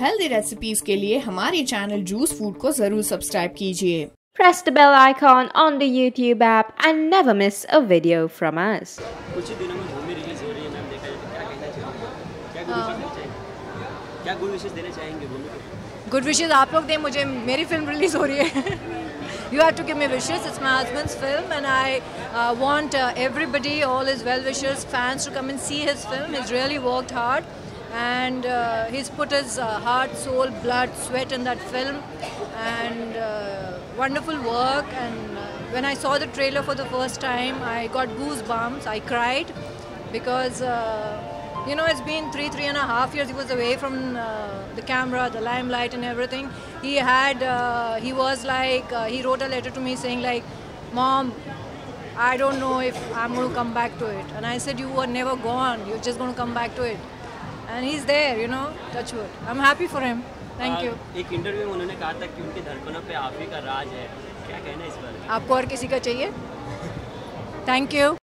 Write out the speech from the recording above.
Healthy recipes के लिए हमारे चैनल जूस फूड को जरूर सब्सक्राइब कीजिए। Press the bell icon on the YouTube app and never miss a video from us. कुछ दिनों में मूवी रिलीज हो रही है, मैम देखा है, क्या कहना चाहेंगे, क्या गुड विशेस देना चाहेंगे? गुड विशेस आप लोग दें मुझे, मेरी फिल्म रिलीज हो रही है। You have to give me wishes. It's my husband's film, and I want everybody, all his well-wishers, fans, to come and see his film. He's really worked hard, and he's put his heart, soul, blood, sweat in that film. And wonderful work. And when I saw the trailer for the first time, I got goosebumps. I cried because you know, it's been three and a half years he was away from the camera, the limelight and everything. He had he wrote a letter to me saying like, Mom, I don't know if I'm going to come back to it. And I said, you were never gone, you're just going to come back to it. And he's there, you know, touch wood. I'm happy for him. Thank you. एक interview में उन्होंने कहा था कि उनकी धड़कनों पे आप ही का राज है, क्या कहना है इस बारे में? आपको और किसी का चाहिए? Thank you.